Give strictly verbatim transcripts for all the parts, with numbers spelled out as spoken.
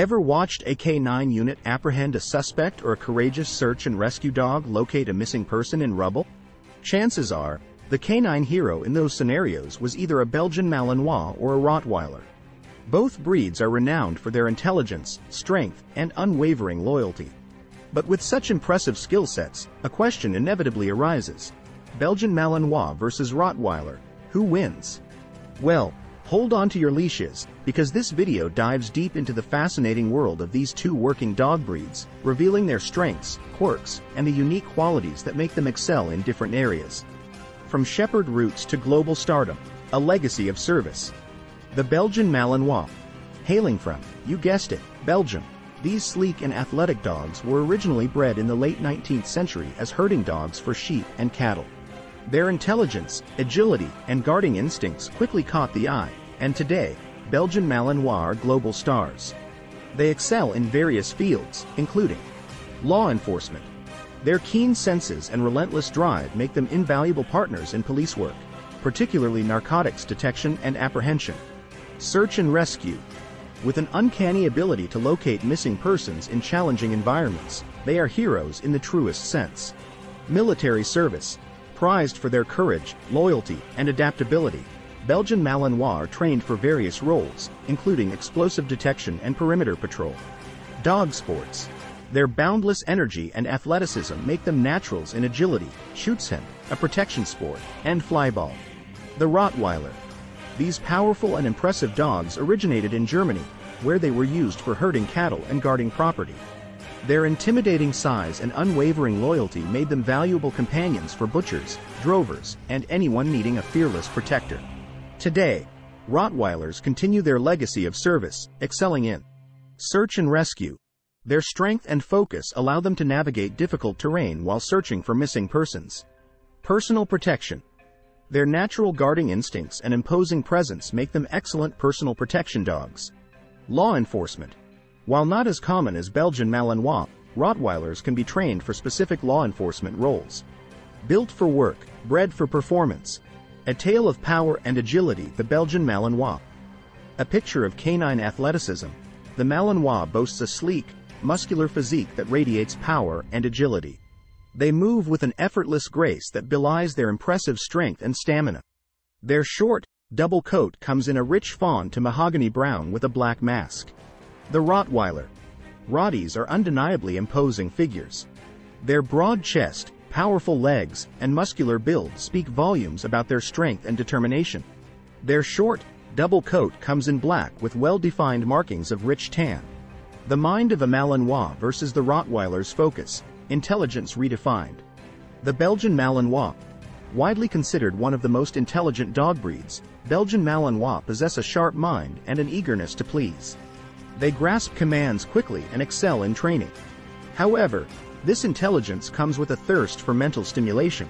Ever watched a K nine unit apprehend a suspect or a courageous search and rescue dog locate a missing person in rubble? Chances are, the K nine hero in those scenarios was either a Belgian Malinois or a Rottweiler. Both breeds are renowned for their intelligence, strength, and unwavering loyalty. But with such impressive skill sets, a question inevitably arises. Belgian Malinois versus Rottweiler, who wins? Well, hold on to your leashes, because this video dives deep into the fascinating world of these two working dog breeds, revealing their strengths, quirks, and the unique qualities that make them excel in different areas. From shepherd roots to global stardom, a legacy of service. The Belgian Malinois. Hailing from, you guessed it, Belgium, these sleek and athletic dogs were originally bred in the late nineteenth century as herding dogs for sheep and cattle. Their intelligence, agility, and guarding instincts quickly caught the eye, and today, Belgian Malinois are global stars. They excel in various fields, including law enforcement. Their keen senses and relentless drive make them invaluable partners in police work, particularly narcotics detection and apprehension. Search and rescue. With an uncanny ability to locate missing persons in challenging environments, they are heroes in the truest sense. Military service. Prized for their courage, loyalty, and adaptability, Belgian Malinois are trained for various roles, including explosive detection and perimeter patrol. Dog sports. Their boundless energy and athleticism make them naturals in agility, Schutzhund, a protection sport, and flyball. The Rottweiler. These powerful and impressive dogs originated in Germany, where they were used for herding cattle and guarding property. Their intimidating size and unwavering loyalty made them valuable companions for butchers, drovers, and anyone needing a fearless protector. Today, Rottweilers continue their legacy of service, excelling in search and rescue. Their strength and focus allow them to navigate difficult terrain while searching for missing persons. Personal protection. Their natural guarding instincts and imposing presence make them excellent personal protection dogs. Law enforcement. While not as common as Belgian Malinois, Rottweilers can be trained for specific law enforcement roles. Built for work, bred for performance. A tale of power and agility, the Belgian Malinois. A picture of canine athleticism. The Malinois boasts a sleek, muscular physique that radiates power and agility. They move with an effortless grace that belies their impressive strength and stamina. Their short, double coat comes in a rich fawn to mahogany brown with a black mask. The Rottweiler. Rotties are undeniably imposing figures. Their broad chest, powerful legs, and muscular build speak volumes about their strength and determination. Their short, double coat comes in black with well-defined markings of rich tan. The mind of a Malinois versus the Rottweiler's focus, intelligence redefined. The Belgian Malinois. Widely considered one of the most intelligent dog breeds, Belgian Malinois possess a sharp mind and an eagerness to please. They grasp commands quickly and excel in training. However, this intelligence comes with a thirst for mental stimulation.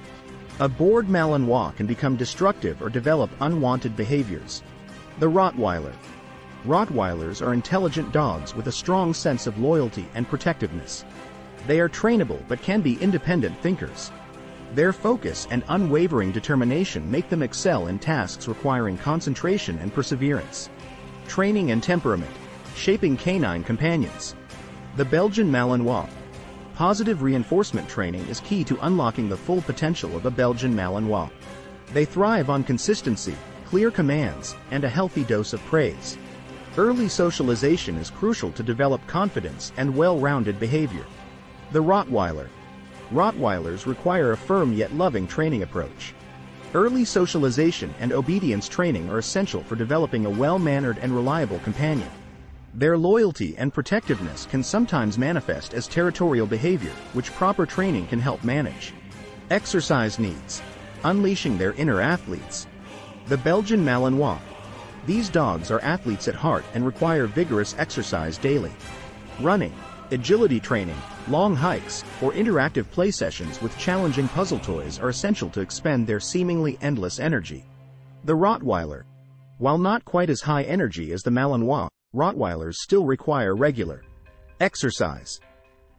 A bored Malinois can become destructive or develop unwanted behaviors. The Rottweiler. Rottweilers are intelligent dogs with a strong sense of loyalty and protectiveness. They are trainable but can be independent thinkers. Their focus and unwavering determination make them excel in tasks requiring concentration and perseverance. Training and temperament. Shaping canine companions. The Belgian Malinois. Positive reinforcement training is key to unlocking the full potential of a Belgian Malinois. They thrive on consistency, clear commands, and a healthy dose of praise. Early socialization is crucial to develop confidence and well-rounded behavior. The Rottweiler. Rottweilers require a firm yet loving training approach. Early socialization and obedience training are essential for developing a well-mannered and reliable companion. Their loyalty and protectiveness can sometimes manifest as territorial behavior, which proper training can help manage. Exercise needs. Unleashing their inner athletes. The Belgian Malinois. These dogs are athletes at heart and require vigorous exercise daily. Running, agility training, long hikes, or interactive play sessions with challenging puzzle toys are essential to expend their seemingly endless energy. The Rottweiler. While not quite as high energy as the Malinois, Rottweilers still require regular exercise.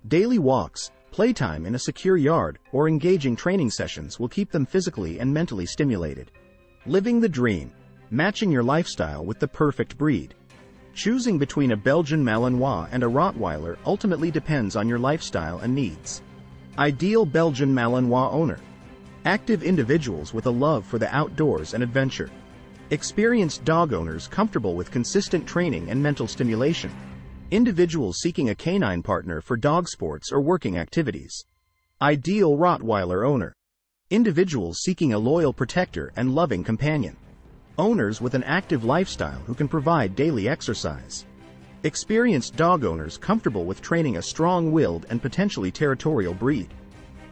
Daily walks, playtime in a secure yard, or engaging training sessions will keep them physically and mentally stimulated. Living the dream, matching your lifestyle with the perfect breed. Choosing between a Belgian Malinois and a Rottweiler ultimately depends on your lifestyle and needs. Ideal Belgian Malinois owner: active individuals with a love for the outdoors and adventure. Experienced dog owners comfortable with consistent training and mental stimulation. Individuals seeking a canine partner for dog sports or working activities. Ideal Rottweiler owner: individuals seeking a loyal protector and loving companion. Owners with an active lifestyle who can provide daily exercise. Experienced dog owners comfortable with training a strong-willed and potentially territorial breed.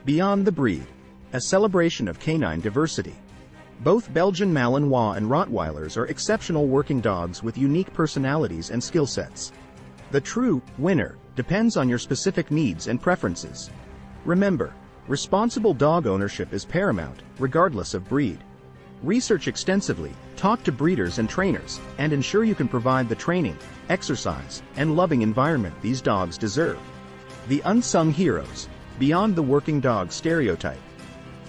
Beyond the breed: a celebration of canine diversity. Both Belgian Malinois and Rottweilers are exceptional working dogs with unique personalities and skill sets. The true winner depends on your specific needs and preferences. Remember, responsible dog ownership is paramount, regardless of breed. Research extensively, talk to breeders and trainers, and ensure you can provide the training, exercise, and loving environment these dogs deserve. The unsung heroes: beyond the working dog stereotype.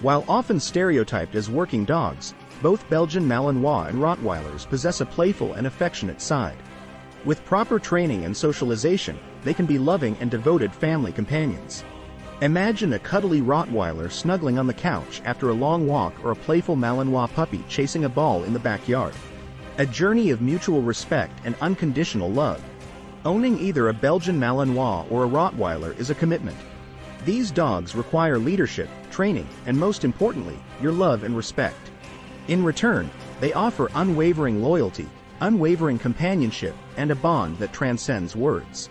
While often stereotyped as working dogs, both Belgian Malinois and Rottweilers possess a playful and affectionate side. With proper training and socialization, they can be loving and devoted family companions. Imagine a cuddly Rottweiler snuggling on the couch after a long walk, or a playful Malinois puppy chasing a ball in the backyard. A journey of mutual respect and unconditional love. Owning either a Belgian Malinois or a Rottweiler is a commitment. These dogs require leadership, training, and most importantly, your love and respect. In return, they offer unwavering loyalty, unwavering companionship, and a bond that transcends words.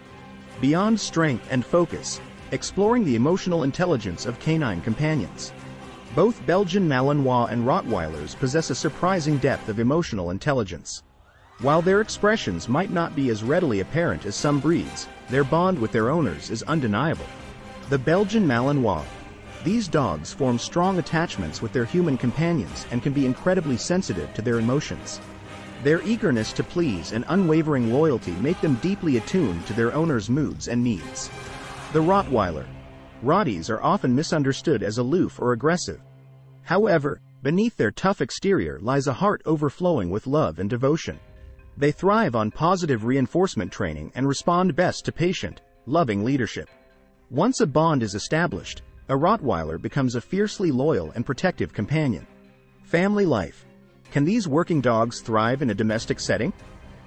Beyond strength and focus: exploring the emotional intelligence of canine companions. Both Belgian Malinois and Rottweilers possess a surprising depth of emotional intelligence. While their expressions might not be as readily apparent as some breeds, their bond with their owners is undeniable. The Belgian Malinois: these dogs form strong attachments with their human companions and can be incredibly sensitive to their emotions. Their eagerness to please and unwavering loyalty make them deeply attuned to their owners' moods and needs. The Rottweiler: Rotties are often misunderstood as aloof or aggressive. However, beneath their tough exterior lies a heart overflowing with love and devotion. They thrive on positive reinforcement training and respond best to patient, loving leadership. Once a bond is established, a Rottweiler becomes a fiercely loyal and protective companion. Family life: can these working dogs thrive in a domestic setting?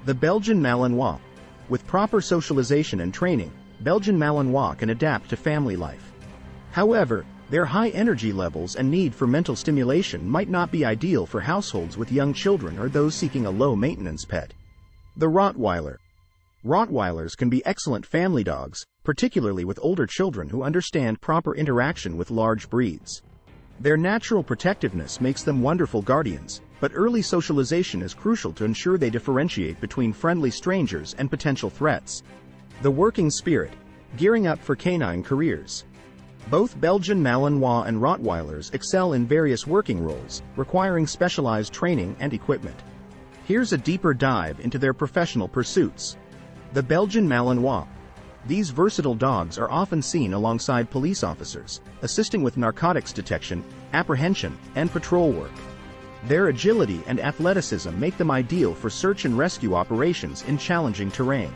The Belgian Malinois: with proper socialization and training, Belgian Malinois can adapt to family life. However, their high energy levels and need for mental stimulation might not be ideal for households with young children or those seeking a low-maintenance pet. The Rottweiler: Rottweilers can be excellent family dogs, particularly with older children who understand proper interaction with large breeds. Their natural protectiveness makes them wonderful guardians, but early socialization is crucial to ensure they differentiate between friendly strangers and potential threats. The working spirit: gearing up for canine careers. Both Belgian Malinois and Rottweilers excel in various working roles, requiring specialized training and equipment. Here's a deeper dive into their professional pursuits. The Belgian Malinois: these versatile dogs are often seen alongside police officers, assisting with narcotics detection, apprehension, and patrol work. Their agility and athleticism make them ideal for search and rescue operations in challenging terrain.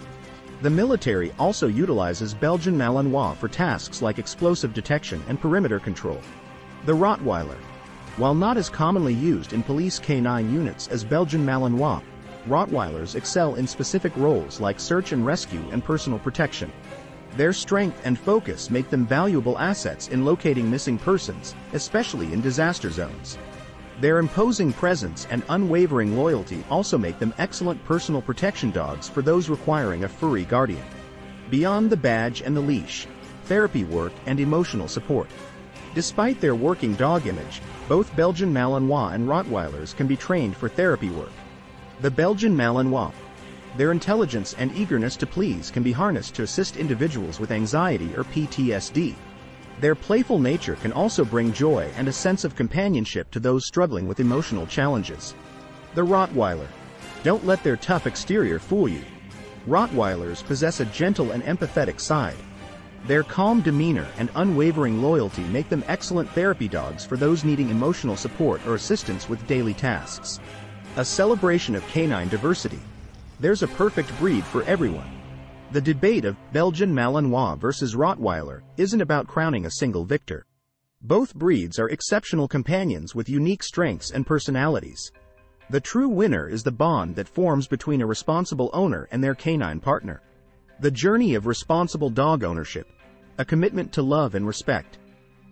The military also utilizes Belgian Malinois for tasks like explosive detection and perimeter control. The Rottweiler: while not as commonly used in police K nine units as Belgian Malinois, Rottweilers excel in specific roles like search and rescue and personal protection. Their strength and focus make them valuable assets in locating missing persons, especially in disaster zones. Their imposing presence and unwavering loyalty also make them excellent personal protection dogs for those requiring a furry guardian. Beyond the badge and the leash: therapy work and emotional support. Despite their working dog image, both Belgian Malinois and Rottweilers can be trained for therapy work. The Belgian Malinois: their intelligence and eagerness to please can be harnessed to assist individuals with anxiety or P T S D. Their playful nature can also bring joy and a sense of companionship to those struggling with emotional challenges. The Rottweiler: don't let their tough exterior fool you. Rottweilers possess a gentle and empathetic side. Their calm demeanor and unwavering loyalty make them excellent therapy dogs for those needing emotional support or assistance with daily tasks. A celebration of canine diversity. There's a perfect breed for everyone. The debate of Belgian Malinois versus Rottweiler isn't about crowning a single victor. Both breeds are exceptional companions with unique strengths and personalities. The true winner is the bond that forms between a responsible owner and their canine partner. The journey of responsible dog ownership, a commitment to love and respect.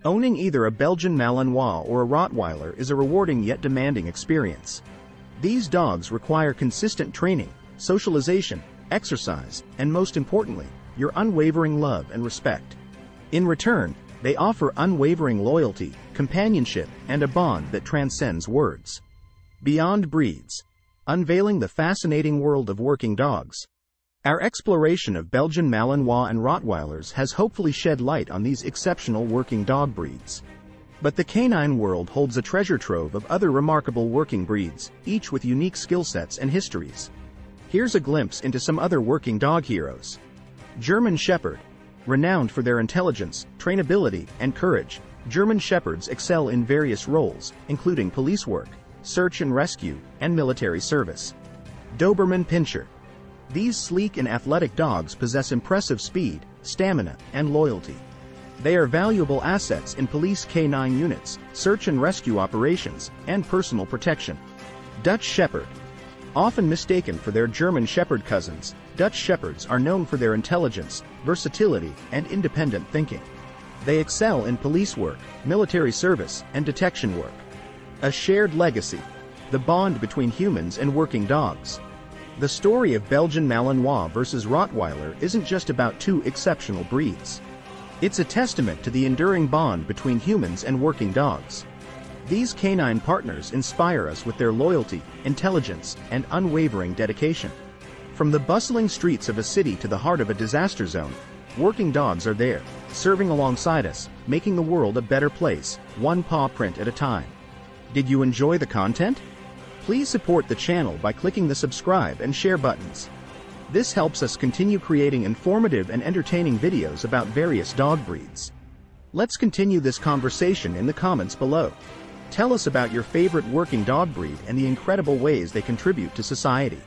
Owning either a Belgian Malinois or a Rottweiler is a rewarding yet demanding experience. These dogs require consistent training, socialization, exercise, and most importantly, your unwavering love and respect. In return, they offer unwavering loyalty, companionship, and a bond that transcends words. Beyond Breeds, unveiling the fascinating world of working dogs. Our exploration of Belgian Malinois and Rottweilers has hopefully shed light on these exceptional working dog breeds. But the canine world holds a treasure trove of other remarkable working breeds, each with unique skill sets and histories. Here's a glimpse into some other working dog heroes. German Shepherd. Renowned for their intelligence, trainability, and courage, German Shepherds excel in various roles, including police work, search and rescue, and military service. Doberman Pinscher. These sleek and athletic dogs possess impressive speed, stamina, and loyalty. They are valuable assets in police K nine units, search and rescue operations, and personal protection. Dutch Shepherd. Often mistaken for their German Shepherd cousins, Dutch Shepherds are known for their intelligence, versatility, and independent thinking. They excel in police work, military service, and detection work. A shared legacy, the bond between humans and working dogs. The story of Belgian Malinois versus Rottweiler isn't just about two exceptional breeds. It's a testament to the enduring bond between humans and working dogs. These canine partners inspire us with their loyalty, intelligence, and unwavering dedication. From the bustling streets of a city to the heart of a disaster zone, working dogs are there, serving alongside us, making the world a better place, one paw print at a time. Did you enjoy the content? Please support the channel by clicking the subscribe and share buttons. This helps us continue creating informative and entertaining videos about various dog breeds. Let's continue this conversation in the comments below. Tell us about your favorite working dog breed and the incredible ways they contribute to society.